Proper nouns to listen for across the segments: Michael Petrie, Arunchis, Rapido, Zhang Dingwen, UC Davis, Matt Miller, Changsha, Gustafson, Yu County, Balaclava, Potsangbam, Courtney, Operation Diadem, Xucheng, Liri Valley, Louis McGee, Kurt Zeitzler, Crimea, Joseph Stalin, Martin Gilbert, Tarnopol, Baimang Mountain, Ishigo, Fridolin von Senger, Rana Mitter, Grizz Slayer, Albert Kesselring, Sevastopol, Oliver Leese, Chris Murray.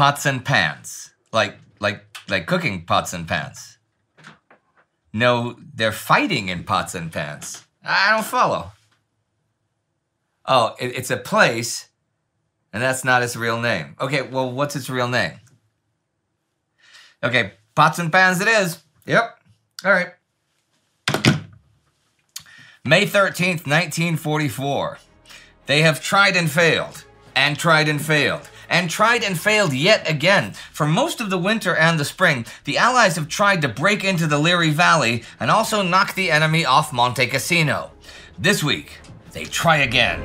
Pots and pans, like cooking pots and pans. No, they're fighting in pots and pans. I don't follow. Oh, it's a place, and that's not its real name. Okay, well, what's its real name? Okay, pots and pans it is. Yep. All right. May 13th, 1944. They have tried and failed, and tried and failed, and tried and failed yet again. For most of the winter and the spring, the Allies have tried to break into the Liri Valley and also knock the enemy off Monte Cassino. This week, they try again.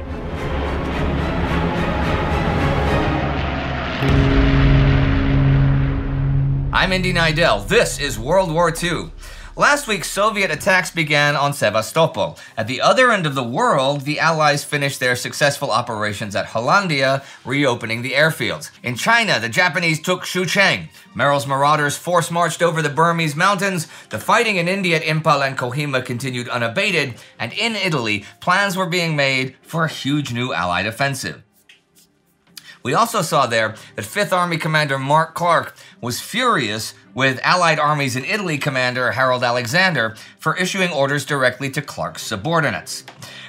I'm Indy Neidell. This is World War II. Last week, Soviet attacks began on Sevastopol. At the other end of the world, the Allies finished their successful operations at Hollandia, reopening the airfields. In China, the Japanese took Xucheng. Merrill's marauders force marched over the Burmese mountains. The fighting in India at Imphal and Kohima continued unabated. And in Italy, plans were being made for a huge new Allied offensive. We also saw there that 5th Army Commander Mark Clark was furious with Allied armies in Italy Commander Harold Alexander for issuing orders directly to Clark's subordinates.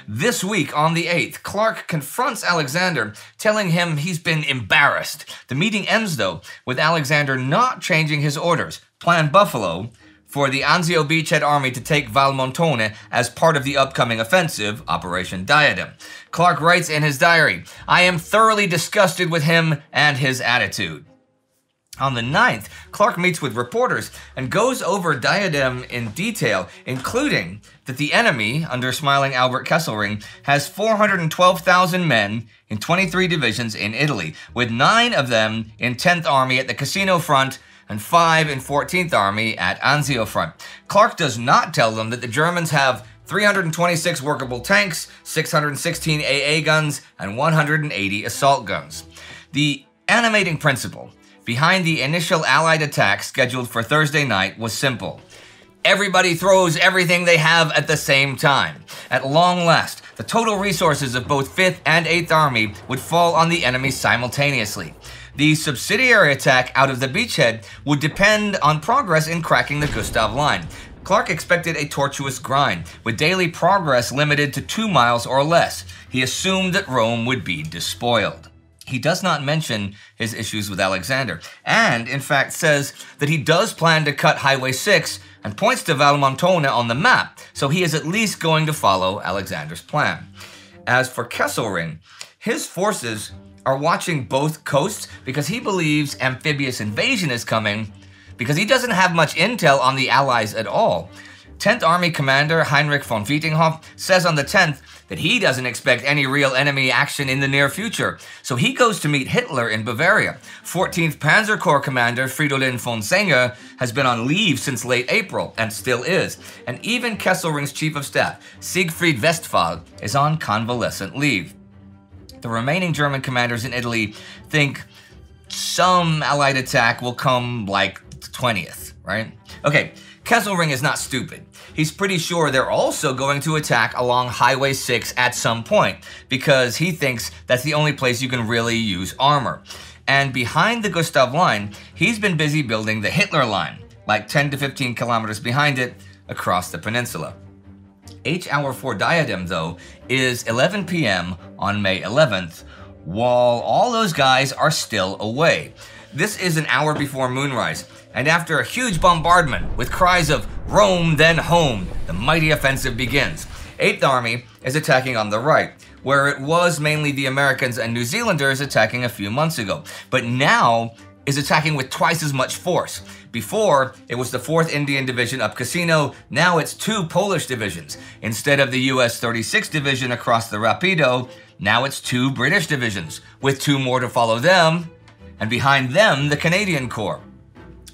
This week, on the 8th, Clark confronts Alexander, telling him he's been embarrassed. The meeting ends, though, with Alexander not changing his orders, Plan Buffalo, for the Anzio beachhead army to take Valmontone as part of the upcoming offensive, Operation Diadem. Clark writes in his diary, "I am thoroughly disgusted with him and his attitude." On the 9th, Clark meets with reporters and goes over Diadem in detail, including that the enemy, under smiling Albert Kesselring, has 412,000 men in 23 divisions in Italy, with 9 of them in 10th Army at the Cassino Front and 5 in 14th Army at Anzio Front. Clark does not tell them that the Germans have 326 workable tanks, 616 AA guns, and 180 assault guns. The animating principle behind the initial Allied attack scheduled for Thursday night was simple. Everybody throws everything they have at the same time. At long last, the total resources of both 5th and 8th Army would fall on the enemy simultaneously. The subsidiary attack out of the beachhead would depend on progress in cracking the Gustav Line. Clark expected a tortuous grind, with daily progress limited to 2 miles or less. He assumed that Rome would be despoiled. He does not mention his issues with Alexander, and in fact says that he does plan to cut Highway 6 and points to Valmontone on the map, so he is at least going to follow Alexander's plan. As for Kesselring, his forces are watching both coasts because he believes amphibious invasion is coming, because he doesn't have much intel on the Allies at all. 10th Army Commander Heinrich von Vietinghoff says on the 10th that he doesn't expect any real enemy action in the near future, so he goes to meet Hitler in Bavaria. 14th Panzer Corps Commander Fridolin von Senger has been on leave since late April, and still is, and even Kesselring's Chief of Staff, Siegfried Westphal, is on convalescent leave. The remaining German commanders in Italy think some Allied attack will come like the 20th, right? Okay, Kesselring is not stupid. He's pretty sure they're also going to attack along Highway 6 at some point, because he thinks that's the only place you can really use armor. And behind the Gustav Line, he's been busy building the Hitler Line, like 10 to 15 kilometers behind it across the peninsula. H-hour for Diadem, though, is 11 p.m. on May 11th, while all those guys are still away. This is an hour before moonrise, and after a huge bombardment with cries of "Rome, then home," the mighty offensive begins. 8th Army is attacking on the right, where it was mainly the Americans and New Zealanders attacking a few months ago, but now is attacking with twice as much force. Before, it was the 4th Indian Division up Cassino, now it's 2 Polish divisions. Instead of the US 36th Division across the Rapido, now it's 2 British divisions, with 2 more to follow them, and behind them, the Canadian Corps.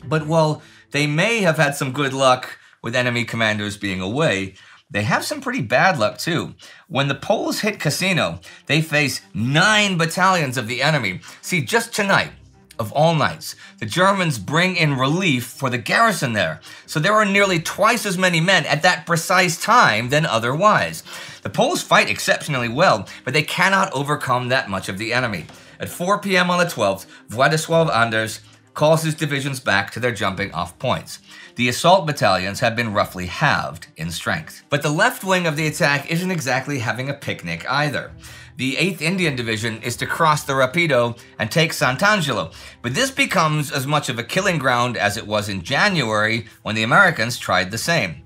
But while they may have had some good luck with enemy commanders being away, they have some pretty bad luck too. When the Poles hit Cassino, they face 9 battalions of the enemy. See, just tonight, of all nights, the Germans bring in relief for the garrison there, so there are nearly twice as many men at that precise time than otherwise. The Poles fight exceptionally well, but they cannot overcome that much of the enemy. At 4 p.m. on the 12th, Władysław Anders calls his divisions back to their jumping-off points. The assault battalions have been roughly halved in strength. But the left wing of the attack isn't exactly having a picnic either. The 8th Indian Division is to cross the Rapido and take Sant'Angelo, but this becomes as much of a killing ground as it was in January when the Americans tried the same.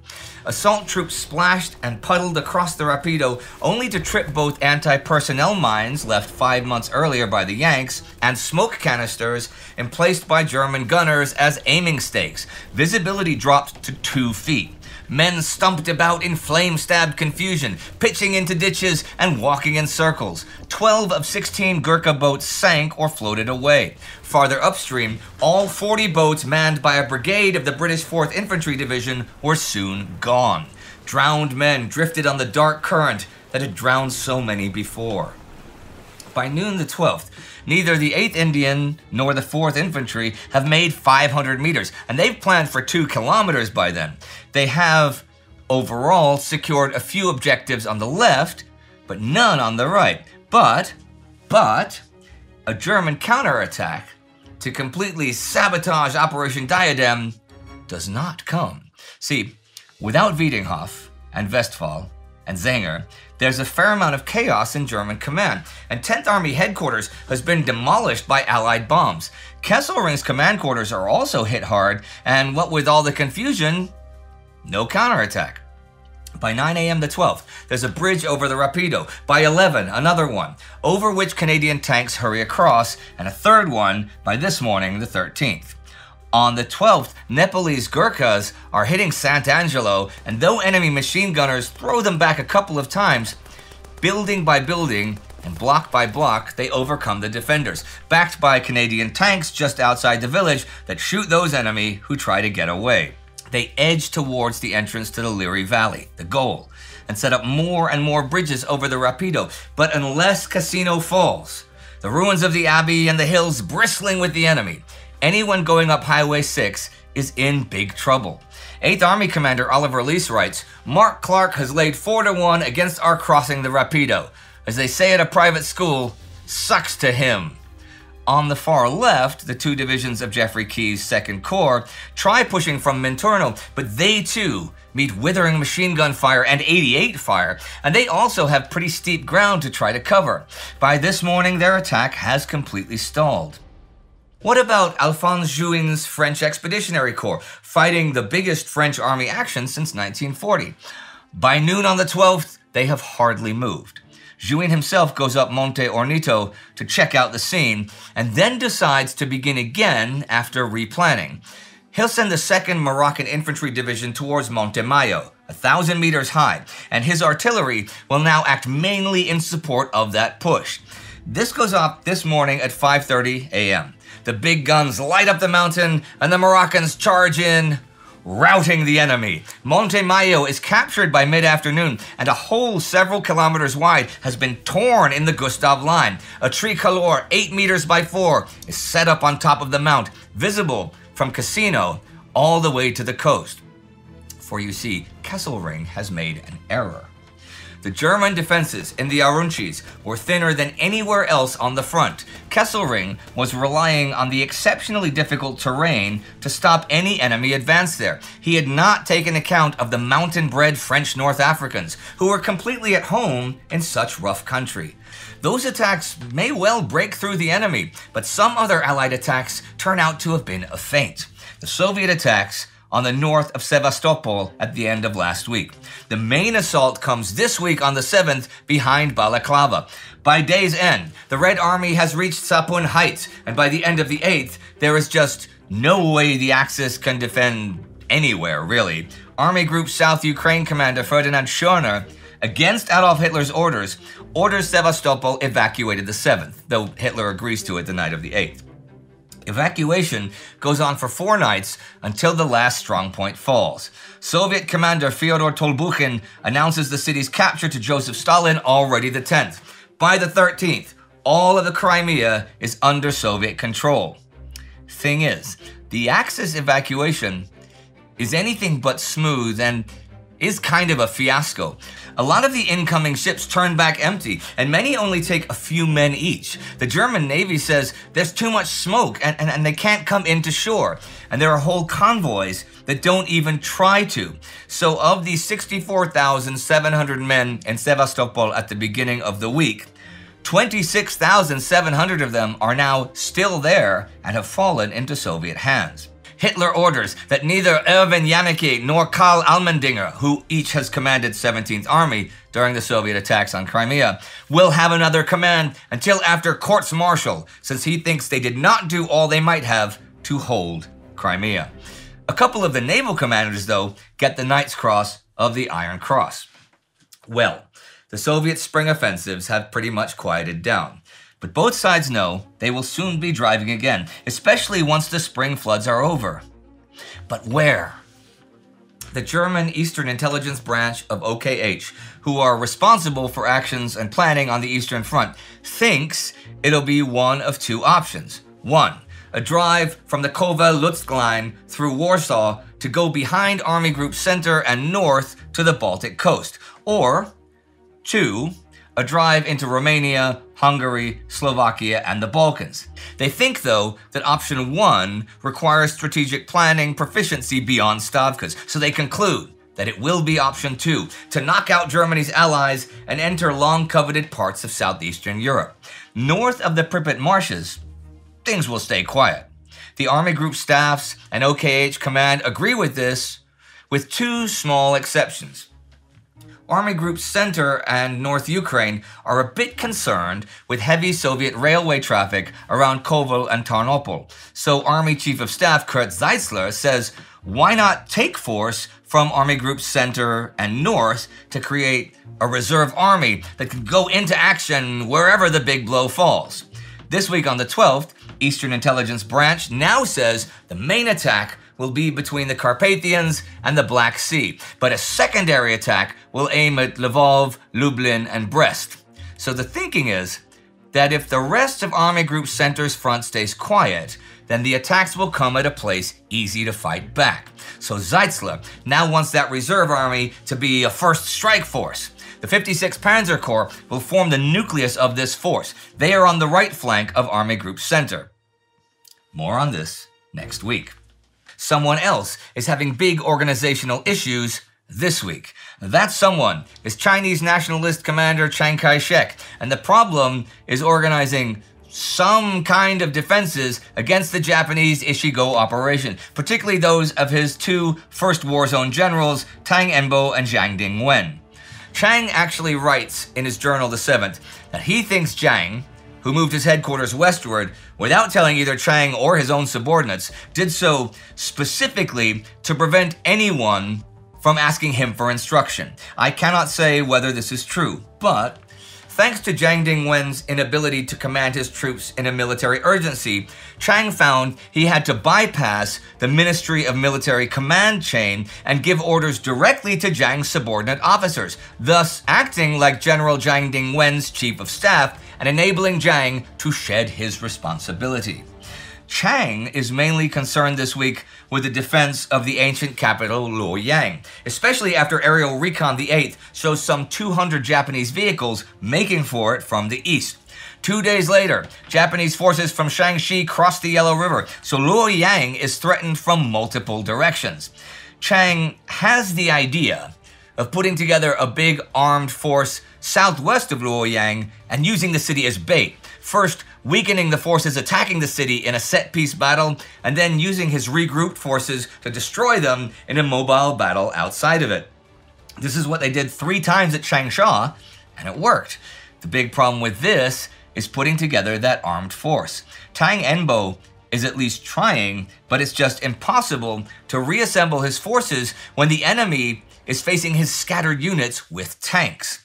Assault troops splashed and puddled across the Rapido only to trip both anti-personnel mines left 5 months earlier by the Yanks and smoke canisters emplaced by German gunners as aiming stakes. Visibility dropped to 2 feet. Men stumped about in flame-stabbed confusion, pitching into ditches and walking in circles. 12 of 16 Gurkha boats sank or floated away. Farther upstream, all 40 boats manned by a brigade of the British 4th Infantry Division were soon gone. Drowned men drifted on the dark current that had drowned so many before. By noon the 12th, neither the 8th Indian nor the 4th Infantry have made 500 meters, and they've planned for 2 kilometers by then. They have, overall, secured a few objectives on the left, but none on the right. But, a German counterattack to completely sabotage Operation Diadem does not come. See, without Vietinghoff and Westphal and Senger, there's a fair amount of chaos in German command, and 10th Army headquarters has been demolished by Allied bombs. Kesselring's command quarters are also hit hard, and what with all the confusion, no counterattack. By 9 a.m. the 12th, there's a bridge over the Rapido. By 11, another one, over which Canadian tanks hurry across, and a third one by this morning, the 13th. On the 12th, Nepalese Gurkhas are hitting Sant'Angelo, and though enemy machine gunners throw them back a couple of times, building by building and block by block, they overcome the defenders, backed by Canadian tanks just outside the village that shoot those enemy who try to get away. They edge towards the entrance to the Liri Valley, the goal, and set up more and more bridges over the Rapido. But unless Cassino falls, the ruins of the abbey and the hills bristling with the enemy, anyone going up Highway 6 is in big trouble. 8th Army Commander Oliver Leese writes, "Mark Clark has laid 4-1 against our crossing the Rapido. As they say at a private school, sucks to him." On the far left, the two divisions of Jeffrey Keyes' 2nd Corps try pushing from Minturno, but they too meet withering machine gun fire and 88 fire, and they also have pretty steep ground to try to cover. By this morning, their attack has completely stalled. What about Alphonse Jouin's French Expeditionary Corps, fighting the biggest French army action since 1940? By noon on the 12th, they have hardly moved. Jouin himself goes up Monte Ornito to check out the scene, and then decides to begin again after replanning. He'll send the 2nd Moroccan Infantry Division towards Monte Maio, 1,000 meters high, and his artillery will now act mainly in support of that push. This goes off this morning at 5:30 a.m. The big guns light up the mountain, and the Moroccans charge in, routing the enemy. Monte Maio is captured by mid-afternoon, and a hole several kilometers wide has been torn in the Gustav Line. A tricolor 8 meters by 4 is set up on top of the mount, visible from Cassino all the way to the coast. For you see, Kesselring has made an error. The German defenses in the Arunchis were thinner than anywhere else on the front. Kesselring was relying on the exceptionally difficult terrain to stop any enemy advance there. He had not taken account of the mountain-bred French North Africans, who were completely at home in such rough country. Those attacks may well break through the enemy, but some other Allied attacks turn out to have been a feint. The Soviet attacks on the north of Sevastopol at the end of last week. The main assault comes this week on the 7th behind Balaclava. By day's end, the Red Army has reached Sapun Heights, and by the end of the 8th, there is just no way the Axis can defend anywhere, really. Army Group South Ukraine Commander Ferdinand Schörner, against Adolf Hitler's orders, orders Sevastopol evacuated the 7th, though Hitler agrees to it the night of the 8th. Evacuation goes on for 4 nights until the last strongpoint falls. Soviet commander Fyodor Tolbukhin announces the city's capture to Joseph Stalin already the 10th. By the 13th, all of the Crimea is under Soviet control. Thing is, the Axis evacuation is anything but smooth, and is kind of a fiasco. A lot of the incoming ships turn back empty, and many only take a few men each. The German Navy says there's too much smoke and they can't come into shore. And there are whole convoys that don't even try to. So of the 64,700 men in Sevastopol at the beginning of the week, 26,700 of them are now still there and have fallen into Soviet hands. Hitler orders that neither Erwin Janicki nor Karl Almendinger, who each has commanded 17th Army during the Soviet attacks on Crimea, will have another command until after courts-martial, since he thinks they did not do all they might have to hold Crimea. A couple of the naval commanders, though, get the Knight's Cross of the Iron Cross. Well, the Soviet spring offensives have pretty much quieted down. But both sides know they will soon be driving again, especially once the spring floods are over. But where? The German Eastern Intelligence Branch of OKH, who are responsible for actions and planning on the Eastern Front, thinks it'll be one of two options. One, a drive from the Kovel-Lutsk line through Warsaw to go behind Army Group Center and north to the Baltic coast. Or two, a drive into Romania, Hungary, Slovakia, and the Balkans. They think, though, that option one requires strategic planning proficiency beyond Stavka's, so they conclude that it will be option two, to knock out Germany's allies and enter long-coveted parts of southeastern Europe. North of the Pripyat Marshes, things will stay quiet. The Army Group staffs and OKH command agree with this, with two small exceptions. Army Group Center and North Ukraine are a bit concerned with heavy Soviet railway traffic around Kovel and Tarnopol. So Army Chief of Staff Kurt Zeitzler says, why not take force from Army Group Center and North to create a reserve army that can go into action wherever the big blow falls? This week on the 12th, Eastern Intelligence Branch now says the main attack will be between the Carpathians and the Black Sea, but a secondary attack will aim at Lvov, Lublin, and Brest. So the thinking is that if the rest of Army Group Center's front stays quiet, then the attacks will come at a place easy to fight back. So Zeitzler now wants that reserve army to be a first strike force. The 56th Panzer Corps will form the nucleus of this force. They are on the right flank of Army Group Center. More on this next week. Someone else is having big organizational issues this week. That someone is Chinese Nationalist Commander Chiang Kai-shek, and the problem is organizing some kind of defenses against the Japanese Ishigo operation, particularly those of his two first war zone generals, Tang Enbo and Zhang Dingwen. Chiang actually writes in his journal the 7th that he thinks Zhang, who moved his headquarters westward without telling either Chiang or his own subordinates, did so specifically to prevent anyone from asking him for instruction. I cannot say whether this is true, but thanks to Zhang Dingwen's inability to command his troops in a military urgency, Chiang found he had to bypass the Ministry of Military Command chain and give orders directly to Zhang's subordinate officers, thus acting like General Zhang Dingwen's chief of staff and enabling Zhang to shed his responsibility. Chiang is mainly concerned this week with the defense of the ancient capital Luoyang, especially after aerial recon the 8th shows some 200 Japanese vehicles making for it from the east. 2 days later, Japanese forces from Shaanxi crossed the Yellow River, so Luoyang is threatened from multiple directions. Chiang has the idea of putting together a big armed force southwest of Luoyang and using the city as bait, first weakening the forces attacking the city in a set-piece battle, and then using his regrouped forces to destroy them in a mobile battle outside of it. This is what they did 3 times at Changsha, and it worked. The big problem with this is putting together that armed force. Tang Enbo is at least trying, but it's just impossible to reassemble his forces when the enemy is facing his scattered units with tanks.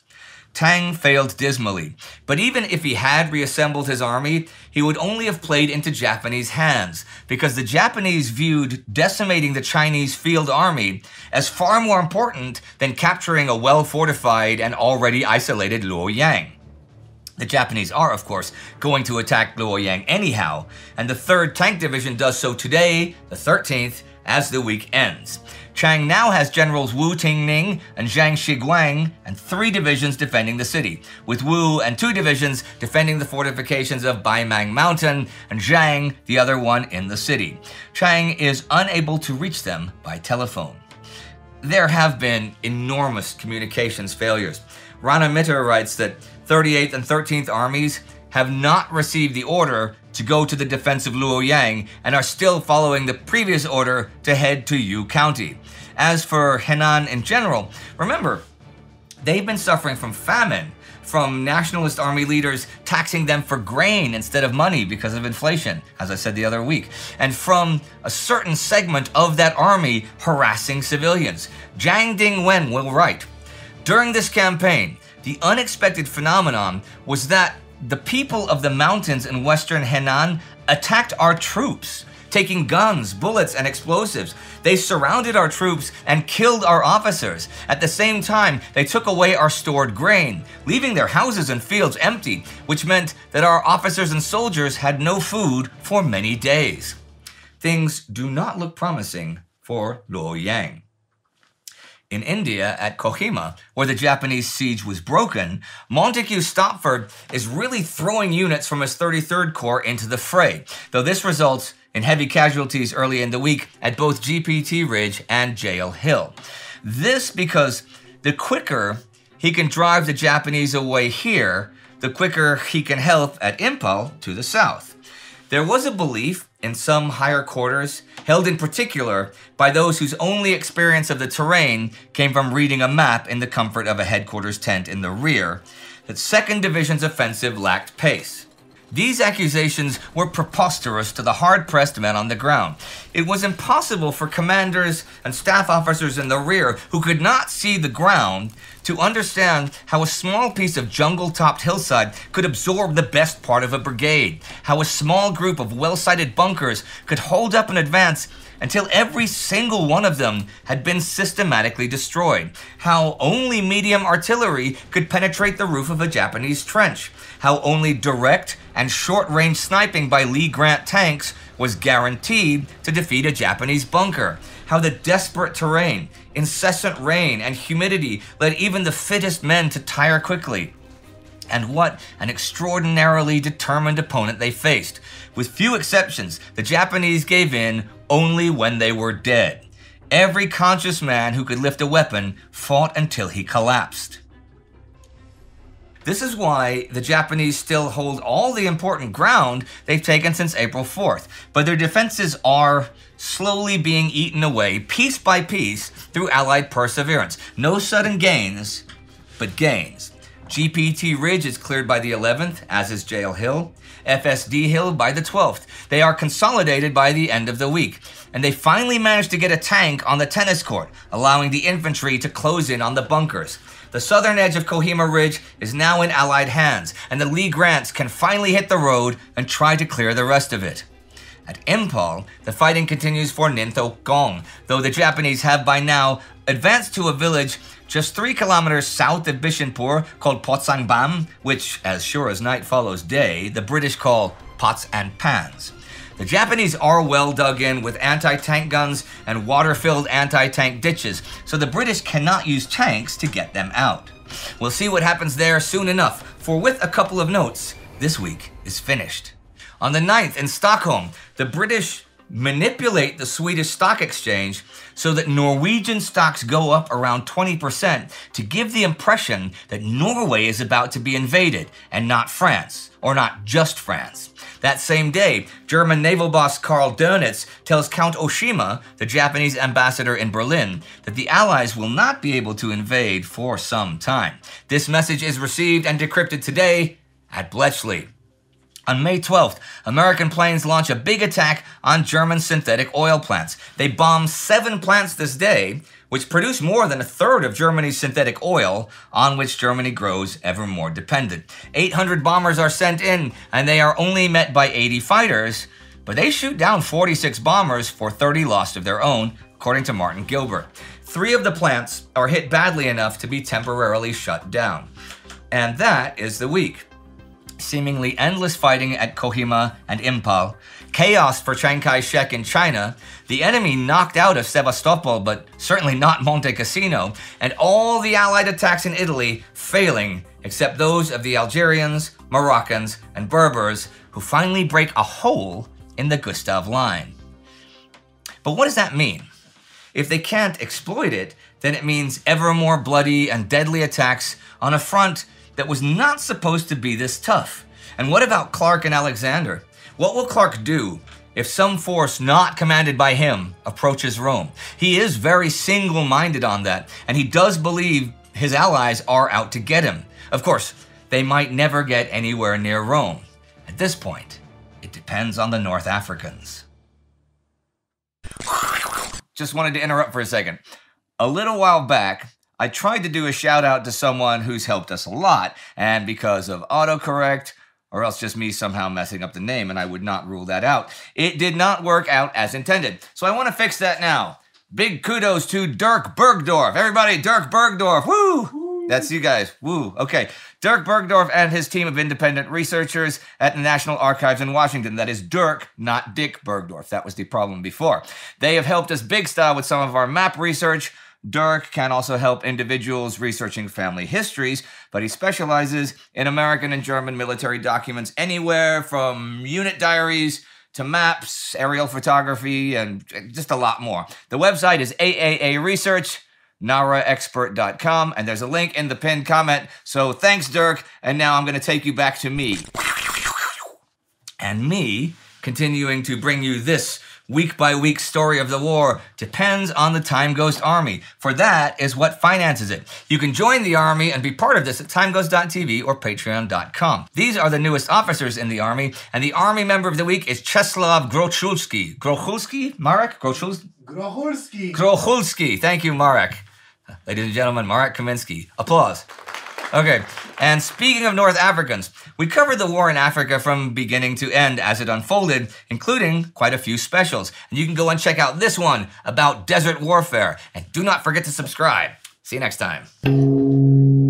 Tang failed dismally, but even if he had reassembled his army, he would only have played into Japanese hands, because the Japanese viewed decimating the Chinese field army as far more important than capturing a well-fortified and already isolated Luoyang. The Japanese are, of course, going to attack Luoyang anyhow, and the 3rd Tank Division does so today, the 13th, as the week ends. Chiang now has generals Wu Tingning and Zhang Shiguang and 3 divisions defending the city, with Wu and 2 divisions defending the fortifications of Baimang Mountain and Zhang, the other one, in the city. Chiang is unable to reach them by telephone. There have been enormous communications failures. Rana Mitter writes that 38th and 13th armies have not received the order to go to the defense of Luoyang and are still following the previous order to head to Yu County. As for Henan in general, remember, they've been suffering from famine, from nationalist army leaders taxing them for grain instead of money because of inflation, as I said the other week, and from a certain segment of that army harassing civilians. Zhang Dingwen will write, "During this campaign, the unexpected phenomenon was that the people of the mountains in western Henan attacked our troops, taking guns, bullets, and explosives. They surrounded our troops and killed our officers. At the same time, they took away our stored grain, leaving their houses and fields empty, which meant that our officers and soldiers had no food for many days." Things do not look promising for Luoyang. In India, at Kohima, where the Japanese siege was broken, Montagu Stopford is really throwing units from his 33rd Corps into the fray, though this results in heavy casualties early in the week at both GPT Ridge and Jail Hill. This because the quicker he can drive the Japanese away here, the quicker he can help at Imphal to the south. There was a belief in some higher quarters, held in particular by those whose only experience of the terrain came from reading a map in the comfort of a headquarters tent in the rear, that 2nd Division's offensive lacked pace. These accusations were preposterous to the hard-pressed men on the ground. It was impossible for commanders and staff officers in the rear who could not see the ground to understand how a small piece of jungle-topped hillside could absorb the best part of a brigade, how a small group of well-sited bunkers could hold up an advance until every single one of them had been systematically destroyed, how only medium artillery could penetrate the roof of a Japanese trench, how only direct and short-range sniping by Lee Grant tanks was guaranteed to defeat a Japanese bunker, how the desperate terrain, incessant rain, and humidity led even the fittest men to tire quickly, and what an extraordinarily determined opponent they faced. With few exceptions, the Japanese gave in only when they were dead. Every conscious man who could lift a weapon fought until he collapsed. This is why the Japanese still hold all the important ground they've taken since April 4th, but their defenses are slowly being eaten away piece by piece through Allied perseverance. No sudden gains, but gains. GPT Ridge is cleared by the 11th, as is Jail Hill, FSD Hill by the 12th. They are consolidated by the end of the week, and they finally manage to get a tank on the tennis court, allowing the infantry to close in on the bunkers. The southern edge of Kohima Ridge is now in Allied hands, and the Lee Grants can finally hit the road and try to clear the rest of it. At Imphal, the fighting continues for Nintho Gong, though the Japanese have by now advanced to a village just 3 kilometers south of Bishunpur called Potsangbam, which, as sure as night follows day, the British call pots and pans. The Japanese are well dug in with anti-tank guns and water-filled anti-tank ditches, so the British cannot use tanks to get them out. We'll see what happens there soon enough, for with a couple of notes, this week is finished. On the 9th in Stockholm, the British manipulate the Swedish stock exchange so that Norwegian stocks go up around 20% to give the impression that Norway is about to be invaded and not France, or not just France. That same day, German naval boss Karl Dönitz tells Count Oshima, the Japanese ambassador in Berlin, that the Allies will not be able to invade for some time. This message is received and decrypted today at Bletchley. On May 12th, American planes launch a big attack on German synthetic oil plants. They bomb 7 plants this day, which produce more than a third of Germany's synthetic oil, on which Germany grows ever more dependent. 800 bombers are sent in, and they are only met by 80 fighters, but they shoot down 46 bombers for 30 lost of their own, according to Martin Gilbert. 3 of the plants are hit badly enough to be temporarily shut down. And that is the week. Seemingly endless fighting at Kohima and Imphal, chaos for Chiang Kai-shek in China, the enemy knocked out of Sevastopol, but certainly not Monte Cassino, and all the Allied attacks in Italy failing, except those of the Algerians, Moroccans, and Berbers, who finally break a hole in the Gustav Line. But what does that mean? If they can't exploit it, then it means ever more bloody and deadly attacks on a front that was not supposed to be this tough. And what about Clark and Alexander? What will Clark do if some force not commanded by him approaches Rome? He is very single-minded on that, and he does believe his allies are out to get him. Of course, they might never get anywhere near Rome. At this point, it depends on the North Africans. Just wanted to interrupt for a second. A little while back, I tried to do a shout out to someone who's helped us a lot, and because of autocorrect, or else just me somehow messing up the name, and I would not rule that out, it did not work out as intended. So I want to fix that now. Big kudos to Dirk Bergdorf. Everybody, Dirk Bergdorf, woo! That's you guys, woo, okay. Dirk Bergdorf and his team of independent researchers at the National Archives in Washington. That is Dirk, not Dick Bergdorf. That was the problem before. They have helped us big style with some of our map research. Dirk can also help individuals researching family histories, but he specializes in American and German military documents anywhere from unit diaries to maps, aerial photography, and just a lot more. The website is AAA Research, naraexpert.com, and there's a link in the pinned comment. So thanks, Dirk, and now I'm going to take you back to me. And me continuing to bring you this week-by-week story of the war depends on the Time Ghost Army, for that is what finances it. You can join the Army and be part of this at timeghost.tv or patreon.com. These are the newest officers in the Army, and the Army member of the week is Czeslaw Grochulski. Grochulski? Marek? Grochulski? Grochulski. Grochulski. Thank you, Marek. Ladies and gentlemen, Marek Kaminski. Applause. Okay, and speaking of North Africans, we covered the war in Africa from beginning to end as it unfolded, including quite a few specials. And you can go and check out this one about desert warfare. And do not forget to subscribe. See you next time.